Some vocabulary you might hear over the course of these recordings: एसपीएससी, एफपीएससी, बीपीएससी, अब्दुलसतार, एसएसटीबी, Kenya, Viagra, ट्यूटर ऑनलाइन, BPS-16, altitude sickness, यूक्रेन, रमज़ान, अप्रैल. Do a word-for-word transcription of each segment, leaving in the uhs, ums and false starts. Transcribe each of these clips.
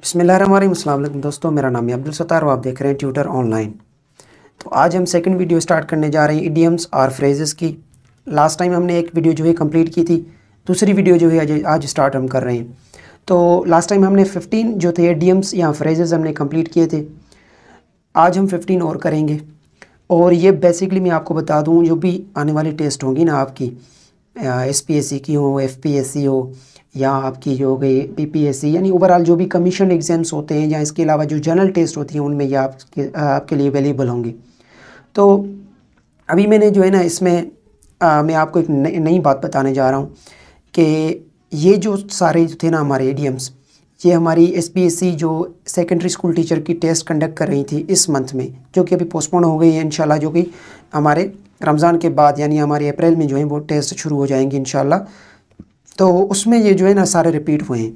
बिस्मिल्लाहिर्रहमानिर्रहीम, अस्सलाम वालेकुम दोस्तों। मेरा नाम है अब्दुलसतार और आप देख रहे हैं ट्यूटर ऑनलाइन। तो आज हम सेकंड वीडियो स्टार्ट करने जा रहे हैं इडियम्स और फ्रेजेस की। लास्ट टाइम हमने एक वीडियो जो है कंप्लीट की थी, दूसरी वीडियो जो है आज स्टार्ट हम कर रहे हैं। तो लास्ट टाइम हमने फिफ्टीन जो थे इडियम्स या फ्रेजेस हमने कंप्लीट किए थे, आज हम फिफ्टीन और करेंगे। और ये बेसिकली मैं आपको बता दूँ, जो भी आने वाली टेस्ट होंगी ना आपकी, एसपीएससी की हो, एफपीएससी हो, या आपकी जो हो गई बीपीएससी, यानी ओवरऑल जो भी कमीशन एग्ज़ाम्स होते हैं या इसके अलावा जो जनरल टेस्ट होती हैं, उनमें ये आपके आपके लिए अवेलेबल होंगे। तो अभी मैंने जो है ना इसमें आ, मैं आपको एक नई नई बात बताने जा रहा हूँ कि ये जो सारे जो थे ना हमारे इडियम्स, ये हमारी एसपीएससी जो सेकेंडरी स्कूल टीचर की टेस्ट कंडक्ट कर रही थी इस मंथ में, जो कि अभी पोस्टपोन हो गई है इंशाल्लाह, जो कि हमारे रमज़ान के बाद यानी हमारे अप्रैल में जो है वो टेस्ट शुरू हो जाएंगी इंशाल्लाह। तो उसमें ये जो है ना सारे रिपीट हुए हैं।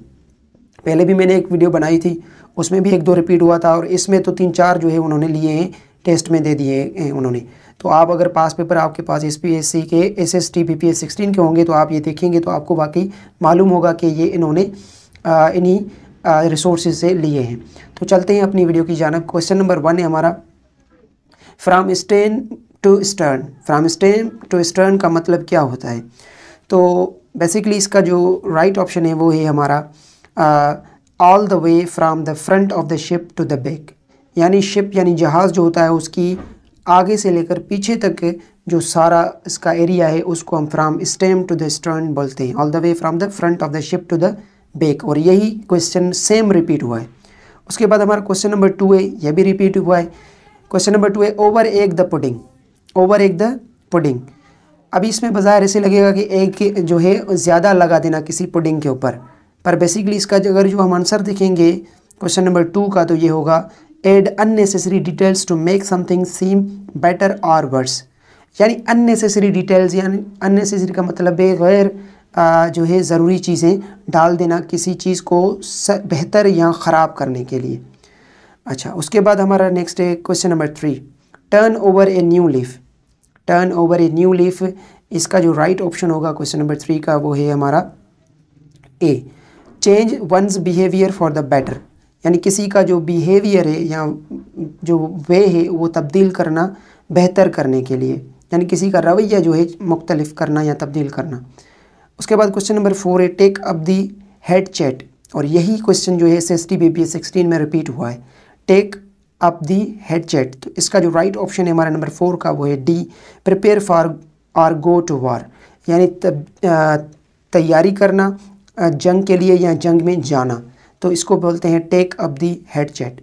पहले भी मैंने एक वीडियो बनाई थी, उसमें भी एक दो रिपीट हुआ था, और इसमें तो तीन चार जो है उन्होंने लिए हैं, टेस्ट में दे दिए हैं उन्होंने। तो आप अगर पास पेपर आपके पास एसपीएससी के एसएसटीबी बीपीएस सोलह के होंगे तो आप ये देखेंगे तो आपको वाकई मालूम होगा कि ये इन्होंने इन्हीं रिसोर्सेज से लिए हैं। तो चलते हैं अपनी वीडियो की जानिब। क्वेश्चन नंबर वन है हमारा from stem to stern. From stem to stern का मतलब क्या होता है? तो बेसिकली इसका जो राइट ऑप्शन है वो है हमारा all the way from the front of the ship to the back, यानी शिप यानी जहाज़ जो होता है उसकी आगे से लेकर पीछे तक जो सारा इसका एरिया है उसको हम from stem to the stern बोलते हैं। All the way from the front of the ship to the back. और यही क्वेश्चन सेम रिपीट हुआ है। उसके बाद हमारा क्वेश्चन नंबर टू है, यह भी रिपीट हुआ है। क्वेश्चन नंबर टू है over egg the pudding. Over egg the pudding. अभी इसमें बाज़ाहिर ऐसे लगेगा कि एक जो है ज़्यादा लगा देना किसी पुडिंग के ऊपर, पर बेसिकली इसका अगर जो हम आंसर देखेंगे क्वेश्चन नंबर टू का तो ये होगा add unnecessary details to make something seem better और वर्स। यानी अननेसेसरी डिटेल्स, यानी अननेसेसरी का मतलब गैर जो है ज़रूरी चीज़ें डाल देना किसी चीज़ को बेहतर या ख़राब करने के लिए। अच्छा, उसके बाद हमारा नेक्स्ट है question number three, turn over a new leaf. Turn over a new leaf. इसका जो राइट ऑप्शन होगा क्वेश्चन नंबर थ्री का वो है हमारा A, change one's behaviour for the better. यानी किसी का जो बिहेवियर है या जो वे है वो तब्दील करना बेहतर करने के लिए, यानी किसी का रवैया जो है मुख्तलिफ करना या तब्दील करना। उसके बाद क्वेश्चन नंबर फोर है take up the head chat. और यही क्वेश्चन जो है S S T B P S sixteen में रिपीट हुआ है, take up the head chat. तो इसका जो राइट ऑप्शन है हमारा नंबर फोर का वो है डी, प्रिपेयर फॉर और गो टू वार। यानी तैयारी करना जंग के लिए या जंग में जाना, तो इसको बोलते हैं take up the head chat.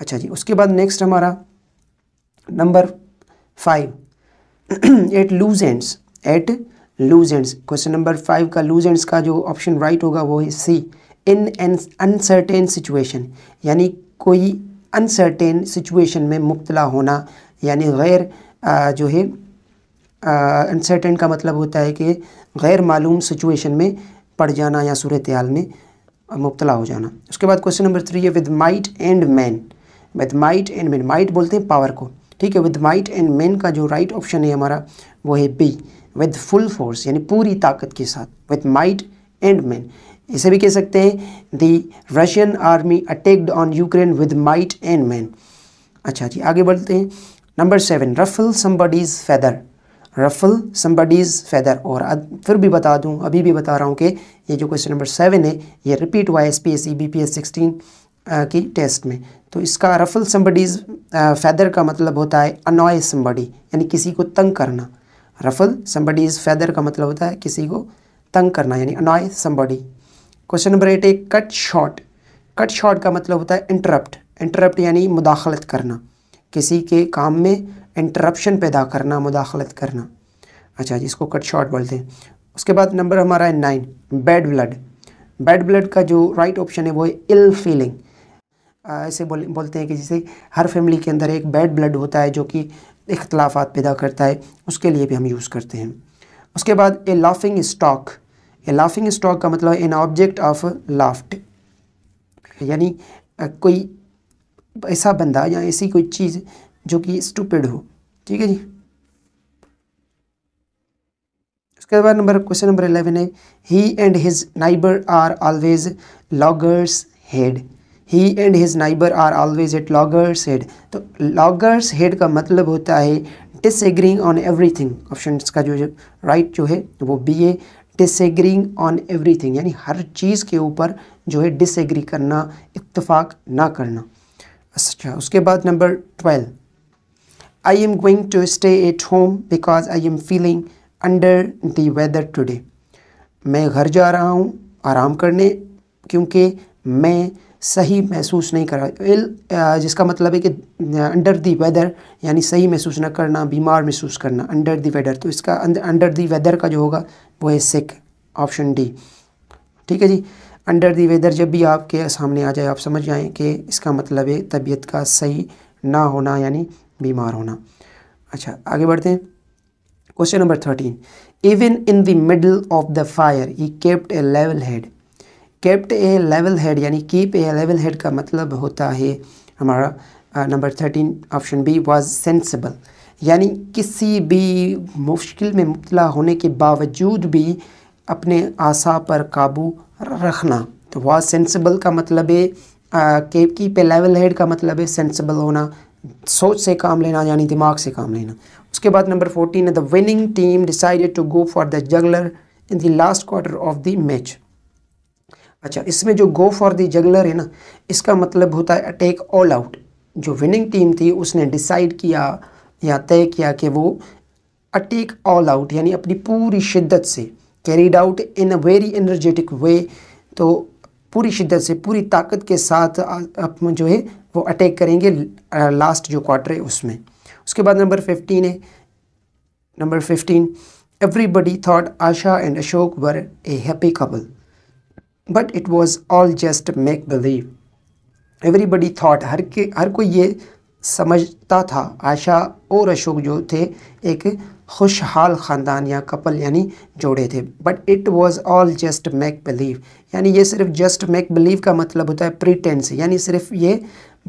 अच्छा जी, उसके बाद नेक्स्ट हमारा number five at loose ends. At loose ends. Question number five का लूज एंड्स का जो ऑप्शन राइट होगा वो है C, in an uncertain situation. यानी कोई अनसर्टेन सिचुएशन में मुब्तला होना, यानी गैर जो है अनसर्टेन का मतलब होता है कि गैर मालूम सिचुएशन में पड़ जाना या सूरत हाल में मुब्तला हो जाना। उसके बाद question number three with with might and मैन। With might and main, might बोलते हैं पावर को, ठीक है। विद माइट एंड मैन का जो राइट ऑप्शन है हमारा वो है बी, विद फुल फोर्स, यानी पूरी ताकत के साथ। विद माइट एंड मैन, इसे भी कह सकते हैं the Russian army attacked on यूक्रेन with might and main. अच्छा जी, आगे बढ़ते हैं। Number seven ruffle somebody's feather. Ruffle somebody's feather. और फिर भी बता दूं, अभी भी बता रहा हूं कि ये जो क्वेश्चन नंबर सेवन है ये रिपीट हुआ है S P S C B P S sixteen की टेस्ट में। तो इसका रफल समबडीज़ फैदर का मतलब होता है अनॉय समबडी, यानी किसी को तंग करना। रफल समबडीज़ फैदर का मतलब होता है किसी को तंग करना, यानी annoy somebody. Question number eight है कट शॉर्ट। कट शॉर्ट का मतलब होता है इंटरप्ट। इंटरप्ट यानी मुदाखलत करना, किसी के काम में इंटरप्शन पैदा करना, मुदाखलत करना। अच्छा जी, इसको कट शॉर्ट बोलते हैं। उसके बाद नंबर हमारा है nine bad blood. Bad blood का जो राइट ऑप्शन है वो है इल फीलिंग। ऐसे बोल बोलते हैं कि जैसे हर फैमिली के अंदर एक बैड ब्लड होता है जो कि इख्तलाफात पैदा करता है, उसके लिए भी हम यूज़ करते हैं। उसके बाद a laughing stock. A laughing stock का मतलब एन ऑब्जेक्ट ऑफ लाफ्ट, यानी कोई ऐसा बंदा या ऐसी कोई चीज़ जो कि स्टूपिड हो, ठीक है जी। उसके बाद नंबर क्वेश्चन नंबर इलेवन है he and his neighbour are always loggers head. He and his neighbour are always at loggers head. तो लॉगर्स हेड का मतलब होता है डिसएग्रीइंग ऑन एवरीथिंग। ऑप्शन का जो राइट जो है वो बी है, डिसएग्रीइंग ऑन एवरीथिंग यानी हर चीज़ के ऊपर जो है डिसएग्री करना, इत्तेफाक ना करना। अच्छा, उसके बाद number twelve, I am going to stay at home because I am feeling under the weather today. मैं घर जा रहा हूँ आराम करने क्योंकि मैं सही महसूस नहीं कर रहा। जिसका मतलब है कि अंडर दी वेदर यानी सही महसूस ना करना, बीमार महसूस करना, अंडर दी वेदर। तो इसका अंडर दी वेदर का जो होगा वो है सिक, ऑप्शन डी। ठीक है जी, अंडर दी वेदर जब भी आपके सामने आ जाए आप समझ जाएँ कि इसका मतलब है तबीयत का सही ना होना यानी बीमार होना। अच्छा, आगे बढ़ते हैं। Question number thirteen, even in the middle of the fire he kept a level head. Kept a level head यानी कीप ए लेवल हेड का मतलब होता है हमारा number thirteen option B was sensible. यानी किसी भी मुश्किल में मुब्तला होने के बावजूद भी अपने आशा पर काबू रखना। तो वाज सेंसिबल का मतलब है keep keep a level head का मतलब है सेंसिबल होना, सोच से काम लेना यानी दिमाग से काम लेना। उसके बाद नंबर फोर्टीन है the winning team decided to go for the juggler in the last quarter of the match. अच्छा, इसमें जो गो फॉर द जगलर है ना इसका मतलब होता है अटैक ऑल आउट। जो विनिंग टीम थी उसने डिसाइड किया या तय किया कि वो अटैक ऑल आउट यानी अपनी पूरी शिद्दत से, carried out in a very energetic way, तो पूरी शिद्दत से पूरी ताकत के साथ आप जो है वो अटैक करेंगे लास्ट जो क्वार्टर है उसमें। उसके बाद नंबर फिफ्टीन है number fifteen everybody thought Asha and Ashok were a happy couple but it was all just make believe. Everybody thought हर के हर कोई ये समझता था आशा और अशोक जो थे एक खुशहाल ख़ानदान या कपल यानी जोड़े थे, but it was all just make believe यानी ये सिर्फ जस्ट मेक बिलीव का मतलब होता है प्रीटेंस यानी सिर्फ ये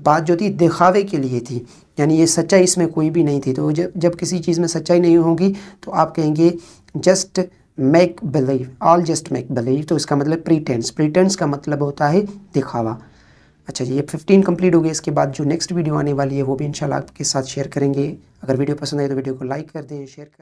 बात जो थी दिखावे के लिए थी यानी ये सच्चाई इसमें कोई भी नहीं थी। तो जब जब किसी चीज़ में सच्चाई नहीं होगी तो आप कहेंगे just make believe, all just make believe. तो इसका मतलब प्रीटेंस, प्रीटेंस का मतलब होता है दिखावा। अच्छा जी, ये फिफ्टीन कंप्लीट हो गई। इसके बाद जो नेक्स्ट वीडियो आने वाली है वो भी इंशाल्लाह आपके साथ शेयर करेंगे। अगर वीडियो पसंद आए तो वीडियो को लाइक कर दें, शेयर कर